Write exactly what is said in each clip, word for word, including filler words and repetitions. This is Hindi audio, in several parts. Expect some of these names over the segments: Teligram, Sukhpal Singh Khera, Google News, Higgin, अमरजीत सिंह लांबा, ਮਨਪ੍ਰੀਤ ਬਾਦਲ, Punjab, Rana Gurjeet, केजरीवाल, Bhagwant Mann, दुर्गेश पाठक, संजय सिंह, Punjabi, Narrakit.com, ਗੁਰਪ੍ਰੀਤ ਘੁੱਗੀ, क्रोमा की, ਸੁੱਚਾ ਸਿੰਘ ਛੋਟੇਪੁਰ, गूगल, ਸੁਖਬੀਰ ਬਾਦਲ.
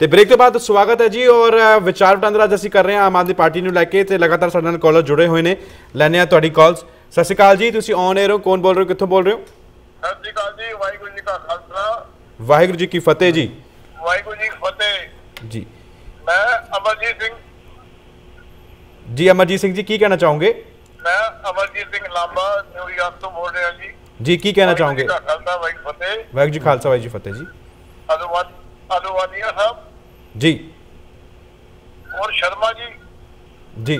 तो ब्रेक तो बाद स्वागत है जी और विचार वटांदरा जैसी कर रहे हैं आम आदमी पार्टी ਨੂੰ ਲੈ ਕੇ ਤੇ लगातार ਸਾਡੇ ਨਾਲ ਕਾਲਰ जुड़े हुए ਨੇ ਲੈਣੇ ਆ ਤੁਹਾਡੀ ਕਾਲਸ। ਸਤਿ ਸ਼੍ਰੀ ਅਕਾਲ जी, ਤੁਸੀਂ ਔਨ 에ਅਰ ਹੋ, ਕੌਣ बोल रहे हो, ਕਿੱਥੋਂ बोल रहे हो? ਸਤਿ ਸ਼੍ਰੀ ਅਕਾਲ जी, ਵਾਹਿਗੁਰੂ जी का खालसा ਵਾਹਿਗੁਰੂ जी की फतेह जी। ਵਾਹਿਗੁਰੂ जी की फतेह जी। मैं अमरजीत सिंह जी, अमरजीत सिंह जी की कहना चाहोगे? मैं अमरजीत सिंह लांबा न्यूयॉर्क से बोल रहे हैं जी। जी की कहना चाहोगे? वाहिगुरू जी खालसा वाहिगुरू जी फतेह जी। अदवानिया साहब जी और शर्मा जी जी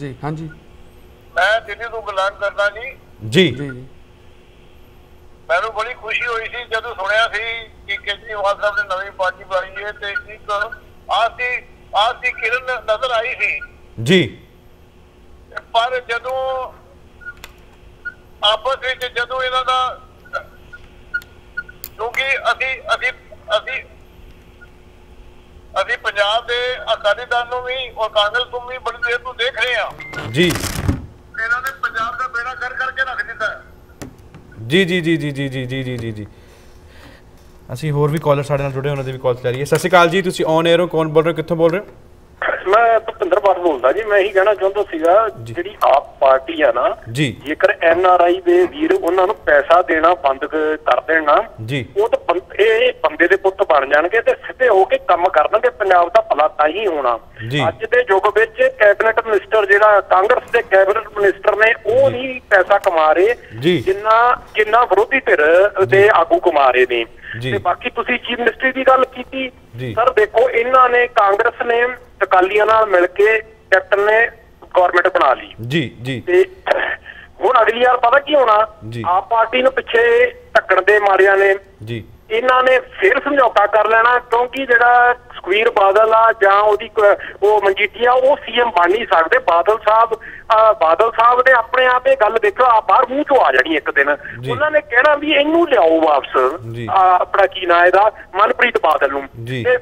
जी हाँ जी, मैं दिल्ली तो गुलाम करना जी जी जी। मैं बड़ी खुशी हुई थी जब सुनिया सी कि केजरीवाल साहब ने नवी पार्टी बनाई है ते एक आज की आज की किरण नजर आई थी जी, पर जदों आपस में जदों इन्हां दा क्योंकि अभी अभी अभी अभी पंजाब के अकाली दल को भी और कांग्रेस को भी बड़ी देर को देख रहे हैं जी, इन्होंने पंजाब का बेड़ा कर करके रख दिता है जी जी जी जी जी जी जी जी जी जी। असं होर भी कॉलर साढ़े नाल जुड़े उन्होंने भी कॉल चला रही है। सत श्री अकाल जी, तुसी ऑन एयर हो, कौन बोल रहे हो, कित्थों बोल रहे हो? मैं भुपिंदर पाठ बोलता जी। मैं यही कहना चाहता सीगा जिहड़ी आप पार्टी है ना जी, जेकर एन आर आई दे वीर उन्हां नूं पैसा देना बंद कर देना जी, वो तो ਇਹ ਬੰਦੇ ਦੇ ਪੁੱਤ ਬਣ ਜਾਣਗੇ ਤੇ ਸਿੱਧੇ ਹੋ ਕੇ ਕੰਮ ਕਰਨਗੇ, ਪੰਜਾਬ ਦਾ ਭਲਾ ਤਾਂ ਹੀ ਹੋਣਾ। ਅੱਜ ਦੇ ਯੁੱਗ ਵਿੱਚ ਕੈਬਨਿਟ ਮਿਨਿਸਟਰ ਜਿਹੜਾ ਕਾਂਗਰਸ ਦੇ ਕੈਬਨਿਟ ਮਿਨਿਸਟਰ ਨੇ ਉਹ ਨਹੀਂ ਪੈਸਾ ਕਮਾ ਰਹੇ ਜਿੰਨਾ ਜਿੰਨਾ ਵਿਰੋਧੀ ਧਿਰ ਦੇ ਆਗੂ ਕਮਾ ਰਹੇ ਨੇ। ਤੇ ਬਾਕੀ ਤੁਸੀਂ ਚੀਫ ਮਿਨਿਸਟਰੀ ਦੀ ਗੱਲ ਕੀਤੀ ਸਰ, ਦੇਖੋ ਇਹਨਾਂ ਨੇ ਕਾਂਗਰਸ ਨੇ ਅਕਾਲੀਆਂ ਨਾਲ ਮਿਲ ਕੇ ਕੈਪਟਨ ਨੇ ਗਵਰਨਮੈਂਟ ਬਣਾ ਲਈ ਜੀ ਜੀ, ਤੇ ਹੁਣ ਅਗਲੀ ਵਾਰ ਪਤਾ ਕੀ ਹੋਣਾ, ਆਪ ਪਾਰਟੀ ਨੂੰ ਪਿੱਛੇ ਧੱਕਣ ਦੇ ਮਾਰਿਆਂ ਨੇ ਜੀ, ਇਹਨਾਂ ਨੇ ਫਿਰ ਸਮਝੌਤਾ ਕਰ ਲੈਣਾ ਕਿਉਂਕਿ ਜਿਹੜਾ ਸੁਖਬੀਰ ਬਾਦਲ ਆ ਜਾਂ ਉਹਦੀ ਉਹ ਮਨਜੀਤੀ ਆ ਉਹ ਸੀਐਮ ਬਣ ਨਹੀਂ ਸਕਦੇ। ਬਾਦਲ ਸਾਹਿਬ ਬਾਦਲ ਸਾਹਿਬ ਨੇ ਆਪਣੇ ਆਪ ਇਹ ਗੱਲ ਦੇਖੋ ਆ ਬਾਹਰ ਮੂੰਹ ਚੋਂ ਆ ਜਾਣੀ ਇੱਕ ਦਿਨ, ਉਹਨਾਂ ਨੇ ਕਹਿਣਾ ਵੀ ਇਹਨੂੰ ਲਿਆਓ ਵਾਪਸ ਆਪਣਾ ਕੀ ਨਾਂ ਇਹਦਾ ਮਨਪ੍ਰੀਤ ਬਾਦਲ ਨੂੰ, ਤੇ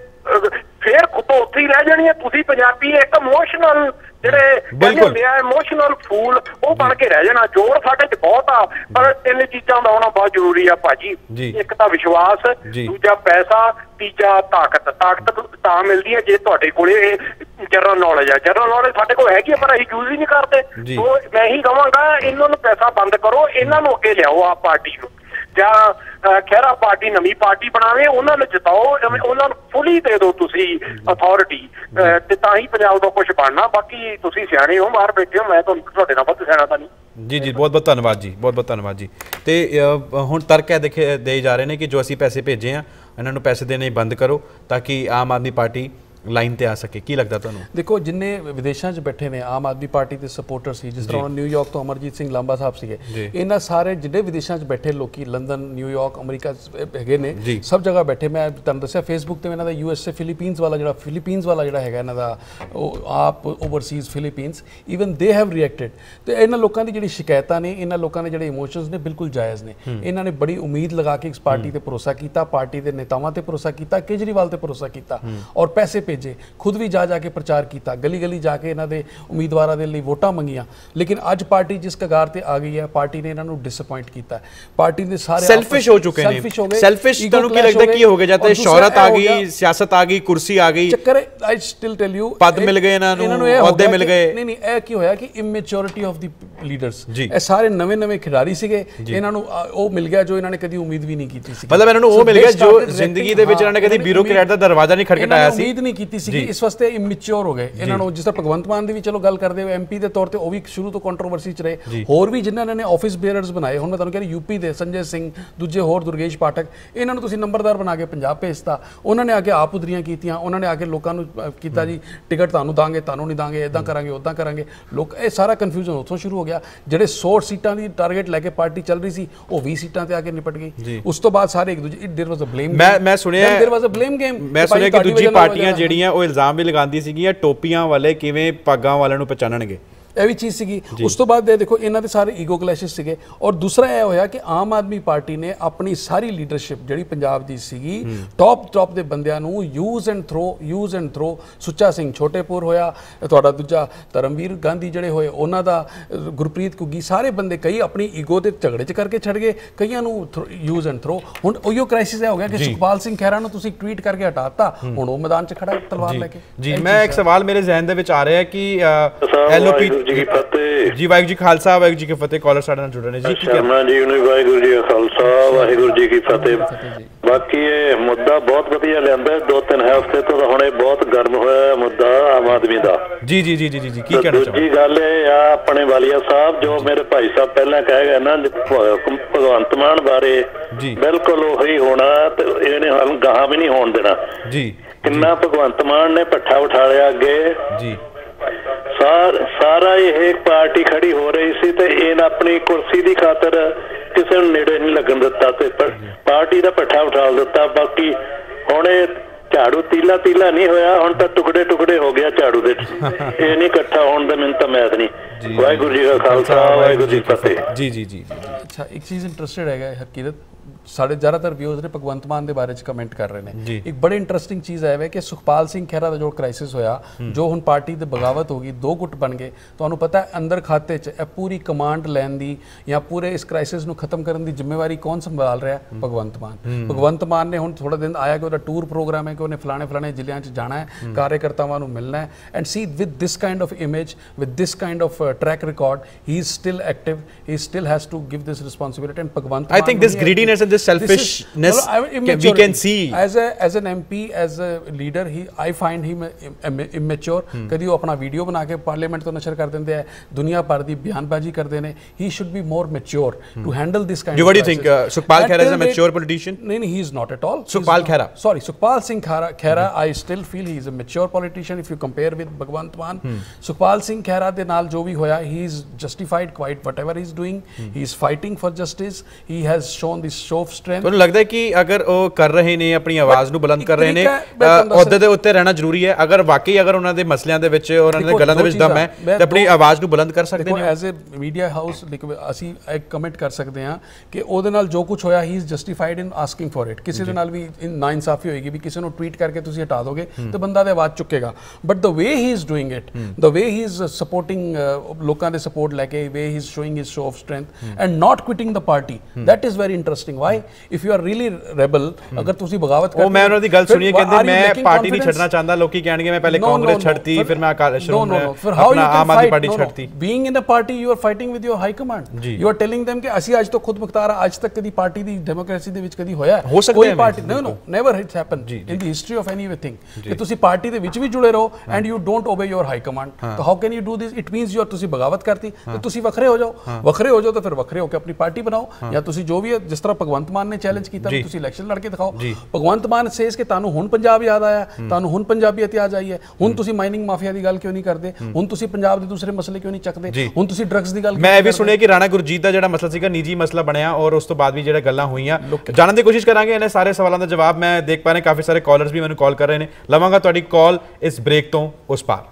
ਫਿਰ ਖੁਦ ਉੱਥੇ ਹੀ ਰਹਿ ਜਾਣੀ ਆ। ਤੁਸੀਂ ਪੰਜਾਬੀ ਇੱਕ ਇਮੋਸ਼ਨਲ ਜਿਹੜੇ ਕਹਿੰਦੇ ਆ ਇਮੋਸ਼ਨਲ ਫੂਲ ਉਹ ਬਣ ਕੇ ਰਹਿ ਜਾਣਾ। ਜ਼ੋਰ ਸਾਡੇ ਚ ਬਹੁਤ ਆ ਪਰ ਤਿੰਨ ਚੀਜ਼ਾਂ ਦਾ ਹੋਣਾ ਬਹੁਤ ਜ਼ਰੂਰੀ ਆ ਭਾਜੀ, ਇੱਕ ਤਾਂ ਵਿਸ਼ਵਾਸ, ਦੂਜਾ ਪੈਸਾ, ਤੀਜਾ ਤਾਕਤ। ਤਾਕਤ ਤਾਂ ਮਿਲਦੀ ਹੈ ਜੇ ਤੁਹਾਡੇ ਕੋਲੇ ਜਨਰਲ ਨੌਲੇਜ ਆ, ਜਨਰਲ ਨੌਲੇਜ ਸਾਡੇ ਕੋਲ ਹੈਗੀ ਪਰ ਅਸੀਂ ਯੂਜ਼ ਹੀ ਨਹੀਂ ਕਰਦੇ। ਸੋ ਮੈਂ ਹੀ ਕਹਾਂਗਾ ਇਹਨਾਂ ਨੂੰ ਪੈਸਾ ਬੰਦ ਕਰੋ, ਇਹਨਾਂ ਨੂੰ ਅੱਗੇ ਲਿਆਓ ਆਪ ਪਾਰਟੀ ਨੂੰ, ਜਾਂ ਖਹਿਰਾ ਪਾਰਟੀ ਨਵੀਂ ਪਾਰਟੀ ਬਣਾਵੇ, ਉਹਨਾਂ ਨੂੰ ਜਿਤਾਓ, ਉਹਨਾਂ ਨੂੰ ਫੁਲੀ ਦੇ ਦਿਓ ਤੁਸੀਂ ਅਥਾਰਟੀ ਤੇ ਤਾਂ ਹੀ ਪੰਜਾਬ ਦਾ ਕੁਛ ਬਣਨਾ। ਬਾਕੀ ਤੁਸੀਂ ਸਿਆਣੇ ਹੋ, ਬਾਹਰ ਬੈਠੇ ਹੋ, ਮੈਂ ਤੁਹਾਡੇ ਨਾਲ ਵੱਧ ਸਿਆਣਾ ਤਾਂ ਨਹੀਂ जी जी। बहुत बहुत धन्यवाद जी, बहुत बहुत धन्यवाद जी। तो हुण तर्क है देखे दे जा रहे हैं कि जो असी पैसे भेजे हैं इन्होंने पैसे देने बंद करो ताकि आम आदमी पार्टी लाइन पर आ सके। की लगता तुहानूं? देखो जिन्हें विदेशों में बैठे ने आम आदमी पार्टी के सपोर्टर से, जिस तरह न्यूयॉर्क तो अमरजीत सिंह लांबा साहब से, इन्ह सारे जिन्हें विदेशों में बैठे लोग लंदन न्यूयॉर्क अमरीका है ने सब जगह बैठे। मैं तुहानूं दस्सिया फेसबुक पर इन्हों यूएसए फिलीपीन्स वाला जो फिलीपीन्स वाला जो है इन्हों का आप overseas Philippines even they have reacted. तो इन्होंने लोगों की जी शिकायतां ने, इन्होंने लोगों के जो इमोशनस ने बिल्कुल जायज़ ने। इन्होंने बड़ी उम्मीद लगा के इस पार्टी पर भरोसा किया, पार्टी के नेतावां पर भरोसा किया, केजरीवाल पर भरोसा किया और पैसे भेजे, खुद भी जा जाके प्रचार किया, गली गली जाके इन्हों के उम्मीदवारों के लिए वोटा मंगिया। लेकिन अज पार्टी जिस कगार पर आ गई है, पार्टी ने इन्होंने डिसअपॉइंट किया, पार्टी ने सारे सेल्फिश हो चुके हैं। शोहरत आ गई, सियासत आ गई, कुर्सी आ गई, चक्कर आई स्टिल टेल यू पद मिल गए, इन्होंने मिल गए नहीं नहीं यह क्या होया कि इमेच्योरिटी ऑफ द लीडर्स जी, यह सारे नवे नवे खिलाड़ी सीगे, इन्होंने वो मिल गया जो इन्होंने कभी उम्मीद भी नहीं की, मतलब इन्होंने वो मिल गया जो जिंदगी के इन्होंने कभी ब्यूरोक्रेट का दरवाजा नहीं खटखटाया सी, उम्मीद नहीं ਕੀਤੀ ਸੀ। ਇਸ ਵਾਸਤੇ ਇਮੈਚੁਰ ਹੋ ਗਏ ਇਹਨਾਂ ਨੂੰ। ਜਿਸ ਤਰ੍ਹਾਂ ਭਗਵੰਤ ਮਾਨ ਦੀ ਵੀ ਚਲੋ ਗੱਲ ਕਰਦੇ ਹੋ ਐਮਪੀ ਦੇ ਤੌਰ ਤੇ, ਉਹ ਵੀ ਸ਼ੁਰੂ ਤੋਂ ਕੰਟਰੋਵਰਸੀ ਚ ਰਹੇ। ਹੋਰ ਵੀ ਜਿਨ੍ਹਾਂ ਨੇ ਆਫਿਸ ਬੇਅਰਸ ਬਣਾਏ, ਹੁਣ ਮੈਂ ਤੁਹਾਨੂੰ ਕਹਿੰਦਾ ਯੂਪੀ ਦੇ ਸੰਜੇ ਸਿੰਘ, ਦੂਜੇ ਹੋਰ ਦੁਰਗੇਸ਼ ਪਾਠਕ, ਇਹਨਾਂ ਨੂੰ ਤੁਸੀਂ ਨੰਬਰਦਾਰ ਬਣਾ ਕੇ ਪੰਜਾਬ ਭੇਜਤਾ, ਉਹਨਾਂ ਨੇ ਆ ਕੇ ਆਪ ਉਦਰੀਆਂ ਕੀਤੀਆਂ, ਉਹਨਾਂ ਨੇ ਆ ਕੇ ਲੋਕਾਂ ਨੂੰ ਕੀਤਾ ਜੀ ਟਿਕਟ ਤੁਹਾਨੂੰ ਦਾਂਗੇ, ਤੁਹਾਨੂੰ ਨਹੀਂ ਦਾਂਗੇ, ਇਦਾਂ ਕਰਾਂਗੇ, ਉਦਾਂ ਕਰਾਂਗੇ। ਲੋਕ ਇਹ ਸਾਰਾ ਕਨਫਿਊਜ਼ਨ ਉੱਥੋਂ ਸ਼ੁਰੂ ਹੋ ਗਿਆ। ਜਿਹੜੇ ਸੌ ਸੀਟਾਂ ਦੀ ਟਾਰਗੇਟ ਲੈ ਕੇ ਪਾਰਟੀ ਚੱਲ ਰਹੀ ਸੀ ਉਹ ਵੀਹ ਸੀਟਾਂ ਤੇ ਆ ਕੇ ਨਿਪਟ ਗਈ। ਉਸ ਤੋਂ ਬਾਅਦ ਸਾਰੇ ਇੱਕ ਦੂਜੇ ਦੇਰ ਵਾਸ ਅ ਬਲੇਮ ਮੈਂ ਮੈਂ ਸੁਣਿਆ ਦੇਰ ਵਾਸ ਅ ਬਲੇਮ ਗੇਮ। ਮੈਂ ਸੁਣਿਆ ਕਿ ਦੂਜੀ ਪਾਰਟੀਆਂ ਜਿਹੜੀਆਂ ਉਹ ਇਲਜ਼ਾਮ ਵੀ ਲਗਾਉਂਦੀ ਸੀਗੀਆਂ ਟੋਪੀਆਂ ਵਾਲੇ ਕਿਵੇਂ ਪੱਗਾਂ ਵਾਲਿਆਂ ਨੂੰ ਪਛਾਣਨਗੇ। ਇਹ ਵੀ ਚੀਜ਼ ਸੀਗੀ। ਉਸ ਤੋਂ ਬਾਅਦ ਦੇਖੋ ਇਹਨਾਂ ਦੇ ਸਾਰੇ ਈਗੋ ਕਲੈਸ਼ਸ ਸੀਗੇ। ਔਰ ਦੂਸਰਾ ਇਹ ਹੋਇਆ ਕਿ ਆਮ ਆਦਮੀ ਪਾਰਟੀ ਨੇ ਆਪਣੀ ਸਾਰੀ ਲੀਡਰਸ਼ਿਪ ਜਿਹੜੀ ਪੰਜਾਬ ਦੀ ਸੀਗੀ ਟੌਪ ਟੌਪ ਦੇ ਬੰਦਿਆਂ ਨੂੰ use and throw use and throw ਸੁੱਚਾ ਸਿੰਘ ਛੋਟੇਪੁਰ ਹੋਇਆ ਤੁਹਾਡਾ, ਦੂਜਾ ਤਰਨਵੀਰ ਗਾਂਧੀ ਜਿਹੜੇ ਹੋਏ ਉਹਨਾਂ ਦਾ, ਗੁਰਪ੍ਰੀਤ ਘੁੱਗੀ, ਸਾਰੇ ਬੰਦੇ ਕਈ ਆਪਣੀ ਈਗੋ ਦੇ ਝਗੜੇ 'ਚ ਕਰਕੇ ਛੱਡ ਗਏ, ਕਈਆਂ ਨੂੰ ਯੂਜ਼ ਐਂਡ ਥਰੋ। ਹੁਣ ਉਹੀਓ ਕ੍ਰਾਈਸਿਸ ਇਹ ਹੋ ਗਿਆ ਕਿ ਸੁਖਪਾਲ ਸਿੰਘ ਖਹਿਰਾ ਨੂੰ ਤੁਸੀਂ ਟਵੀਟ ਕਰਕੇ ਹਟਾ ਦਿੱਤਾ, ਹੁਣ ਉਹ ਮੈਦਾਨ 'ਚ ਖੜਾ ਤਲਵਾਰ ਲੈ ਕੇ। ਜੀ ਮੈਂ ਇੱਕ ਸਵਾਲ ਮੇਰੇ ਜ਼ਹਿਨ ਦੇ ਵਿੱਚ ਆ ਰਿਹਾ ਕਿ ਐਲਓਪੀ ਜੀ ਵਾਹਿਗੁਰੂ ਜੀ ਖਾਲਸਾ ਵਾਹਿਗੁਰੂ ਜੀ ਕੀ ਫਤਿਹ। ਕਾਲਰ ਸਾਡੇ ਨਾਲ ਜੁੜੇ ਨੇ ਜੀ, ਸ਼ਰਮਾ ਜੀ ਨੂੰ ਵਾਹਿਗੁਰੂ ਜੀ ਖਾਲਸਾ ਵਾਹਿਗੁਰੂ ਜੀ ਕੀ ਫਤਿਹ। ਬਾਕੀ ਇਹ ਮੁੱਦਾ ਬਹੁਤ ਵਧੀਆ ਲਿਆਂਦਾ, ਦੋ ਤਿੰਨ ਹਫ਼ਤੇ ਤੋਂ ਹੁਣ ਇਹ ਬਹੁਤ ਗਰਮ ਹੋਇਆ ਮੁੱਦਾ ਆਮ ਆਦਮੀ ਦਾ। ਜੀ ਜੀ ਜੀ ਜੀ ਜੀ ਕੀ ਕਹਿਣਾ ਚਾਹੁੰਦੇ? ਦੂਜੀ ਗੱਲ ਇਹ ਆ ਆਪਣੇ ਵਾਲੀਆ ਸਾਹਿਬ ਜੋ ਮੇਰੇ ਭਾਈ ਸਾਹਿਬ ਪਹਿਲਾਂ ਕਹਿ ਗਏ ਨਾ ਭਗਵੰਤ ਮਾਨ ਬਾਰੇ, ਬਿਲਕੁਲ ਉਹੀ ਹੋਣਾ ਤੇ ਇਹਨੇ ਹਾਲ ਗਾਹਾਂ ਵੀ ਨਹੀਂ ਹੋਣ ਦੇਣਾ। ਜੀ ਕਿੰਨਾ ਭਗਵੰਤ ਮਾਨ ਨੇ ਪੱਠਾ ਉਠਾ ਲਿਆ ਅੱਗੇ। ਜੀ ਸਾਰ ਸਾਰਾ ਇਹ ਪਾਰਟੀ ਖੜੀ ਹੋ ਰਹੀ ਸੀ ਤੇ ਇਹਨ ਆਪਣੀ ਕੁਰਸੀ ਦੀ ਖਾਤਰ ਕਿਸੇ ਨੂੰ ਨੇੜੇ ਨਹੀਂ ਲੱਗਣ ਦਿੱਤਾ ਤੇ ਪਾਰਟੀ ਦਾ ਪੱਠਾ ਉਠਾ ਦਿੱਤਾ। ਬਾਕੀ ਹੁਣ ਇਹ ਝਾੜੂ ਤੀਲਾ ਤੀਲਾ ਨਹੀਂ ਹੋਇਆ, ਹੁਣ ਤਾਂ ਟੁਕੜੇ ਟੁਕੜੇ ਹੋ ਗਿਆ ਝਾੜੂ ਦੇ, ਇਹ ਨਹੀਂ ਇਕੱਠਾ ਹੋਣ ਦਾ ਮੈਨੂੰ ਤਾਂ ਮੈਦ ਨਹੀਂ। ਵਾਹਿਗੁਰੂ ਜੀ ਦਾ ਖਾਲਸਾ ਵਾਹਿਗੁਰੂ ਜੀ ਫਤਿਹ। ਜੀ ਜੀ ਜੀ ਅੱਛਾ ਇੱਕ ਚੀਜ਼ ਇੰਟਰਸਟਿਡ ਹੈਗਾ ਹਕੀਕਤ, साढ़े ज़्यादातर व्यूज ने भगवंत मान के बारे में कमेंट कर रहे हैं। एक बड़ी इंटरेस्टिंग चीज़ है वे कि सुखपाल सिंह खैरा का जो क्राइसिस होया, जो हूँ पार्टी की बगावत होगी, दो गुट बन गए, तो पता है अंदर खाते च पूरी कमांड लैन की या पूरे इस क्राइसिस को खत्म करने की जिम्मेवारी कौन संभाल रहा है? भगवंत मान। भगवंत मान ने हूँ थोड़ा दिन आया कि वह टूर प्रोग्राम है कि उन्हें फलाने फलाने जिले जाना है, कार्यकर्ताओं को मिलना है। And see with this kind of image with this kind of track record he is still active, he still has to give this responsibility. And Bhagwant I think this greediness and this selfishness is, I mean, we can see as a as an M P, as a leader, he I find him immature. कभी वो अपना वीडियो बना के पार्लियामेंट तो नशर कर देते हैं, दुनिया भर की बयानबाजी कर देने। He should be more mature to handle this kind. You what do you think? Sukhpal Khera is a mature politician? No, no, he is not at all. Sukhpal Khera. Sorry, Sukhpal Singh Khera. I still feel he is a mature politician if you compare with Bhagwant Mann. Sukhpal Singh Khera के नाल जो भी होया, he is justified quite whatever he is doing. He is fighting for justice. He has shown this show of strength. तो लगता है कि अगर वो कर रहे ने अपनी आवाज़ नू बुलंद कर रहे ने ओहदे दे उत्ते रहना जरूरी है। अगर वाकई अगर उन्हां दे मसलियां दे विच उन्हां दे गल्लां दे विच दम है ते अपनी आवाज़ नू बुलंद कर सकदे ने। एज ए मीडिया हाउस असीं एक कमेंट कर सकते हैं कि उहदे नाल जो कुछ होया he is justified in asking for it. किसी दे नाल भी ना इंसाफी होएगी भी किसी नू ट्वीट करके तुसीं हटा दोगे तो बंदा ते आवाज़ चुकेगा, but the way he is doing it, the way he is supporting लोकां दे सपोर्ट लैके, way he is showing his show of strength and not quitting the party, that is very interesting. Why if you are really rebel, अगर तुसी बगावत करते हो। मैं उन्होंने गल सुनी है कहते मैं पार्टी नहीं छड़ना चाहता, लोकी कहणगे मैं पहले कांग्रेस छड़ती फिर मैं अकाली शुरू में अपना आम आदमी पार्टी छड़ती। Being in a party you are fighting with your high command, you are telling them कि ਅਸੀਂ ਅੱਜ ਤੋਂ ਖੁਦ ਮੁਖਤਾਰ ਅੱਜ ਤੱਕ ਕਦੀ ਪਾਰਟੀ ਦੀ ਡੈਮੋਕ੍ਰੇਸੀ ਦੇ ਵਿੱਚ ਕਦੀ ਹੋਇਆ ਕੋਈ party no no never it's happen in the history of anything ਕਿ ਤੁਸੀਂ ਪਾਰਟੀ ਦੇ ਵਿੱਚ ਵੀ ਜੁੜੇ ਰਹੋ and you don't obey your high command. ਤਾਂ how can you do this? It means you are ਤੁਸੀਂ ਬਗਾਵਤ ਕਰਤੀ ਤੇ ਤੁਸੀਂ ਵੱਖਰੇ ਹੋ ਜਾਓ, ਵੱਖਰੇ ਹੋ ਜਾਓ ਤਾਂ ਫਿਰ ਵੱਖਰੇ ਹੋ ਕੇ ਆਪਣੀ ਪਾਰਟੀ ਬਣਾਓ ਜਾਂ ਤੁਸੀਂ जो भी है जिस तरह भगवंत मान ने चैलेंज किया तुसीं इलेक्शन लड़के दिखाओ। भगवंत मान सेज कि तुहानूं हुण पंजाब याद आया, तुहानूं हुण पंजाबीयत याद आई है, हुण तुसीं माइनिंग माफिया दी गल क्यों नहीं करदे, हुण तुसीं पंजाब दे दूसरे मसले क्यों नहीं चकदे, हुण तुसीं ड्रग्स दी गल। मैं ये भी सुनिया कि राणा गुरजीत दा जिहड़ा मसला सीगा निजी मसला बनिया और उस तो बाद भी जिहड़ा गल्लां होईयां जानन दी कोशिश करांगे। इन्हां सारे सवालां दा जवाब मैं देख पा रहा काफ़ी सारे कॉलर्स भी मैनूं कॉल कर रहे हैं, लवांगा तुहाडी कॉल इस ब्रेक तो उस पार।